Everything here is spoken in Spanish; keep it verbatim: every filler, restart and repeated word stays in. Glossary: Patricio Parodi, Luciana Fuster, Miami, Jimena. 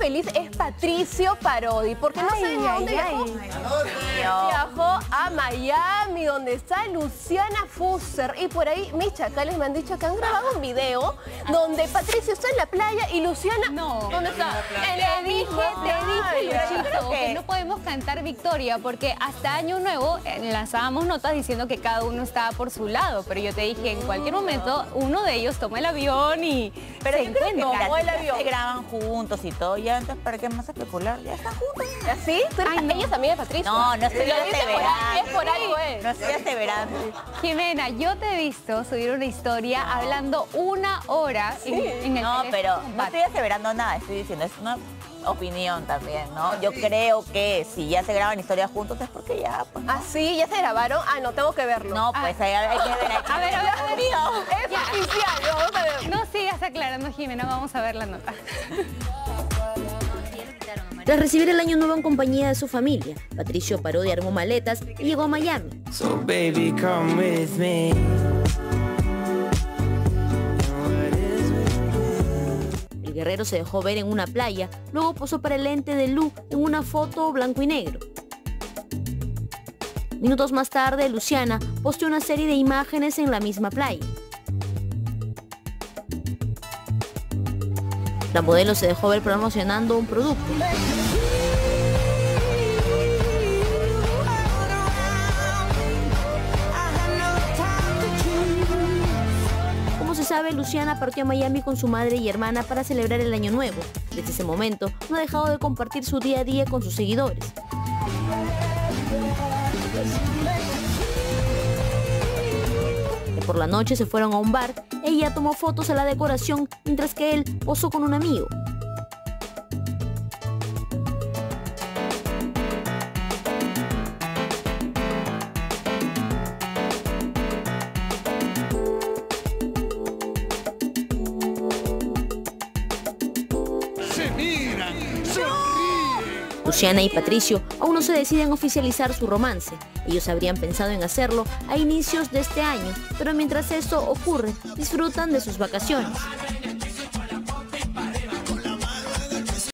feliz es Patricio Parodi, porque ay, no saben a dónde viajó. Viajó a Miami, donde está Luciana Fuster. Y por ahí mis chacales me han dicho que han grabado un video donde Patricio está en la playa y Luciana... No. ¿Dónde está? Te dije, te dije, Luchito, que no podemos cantar Victoria, porque hasta Año Nuevo lanzábamos notas diciendo que cada uno estaba por su lado. Pero yo te dije, en cualquier momento, uno de ellos toma el avión y... Pero se encuentra. No, el avión. Se graban juntos y todo, ya antes, ¿para qué más especular? Ya están juntos. ¿Así? Ay, no. Ella es amiga de Patricio. No, no estoy aseverando. Es por algo, ¿eh? No estoy aseverando. Jimena, yo te he visto subir una historia no. hablando una hora sí. en, en el No, pero no estoy aseverando nada, estoy diciendo, es una opinión también, ¿no? Yo creo que si ya se graban historias juntos es porque ya, pues, ¿no? ¿Ah, sí? ¿Ya se grabaron? Ah, no, tengo que verlo. No, pues, ahí hay que ver. A ver, a ver, a ver. Es oficial, vamos a ver. No sigas aclarando, Jimena, vamos a ver la nota. Tras recibir el Año Nuevo en compañía de su familia, Patricio Parodi armó maletas y llegó a Miami. So baby, come with me. El guerrero se dejó ver en una playa, luego posó para el lente de Lu en una foto blanco y negro. Minutos más tarde, Luciana posteó una serie de imágenes en la misma playa. La modelo se dejó ver promocionando un producto. Como se sabe, Luciana partió a Miami con su madre y hermana para celebrar el Año Nuevo. Desde ese momento, no ha dejado de compartir su día a día con sus seguidores. Por la noche se fueron a un bar, ella tomó fotos a la decoración, mientras que él posó con un amigo. Se miran, sonríen. Luciana y Patricio aún no se deciden oficializar su romance. Ellos habrían pensado en hacerlo a inicios de este año, pero mientras esto ocurre, disfrutan de sus vacaciones.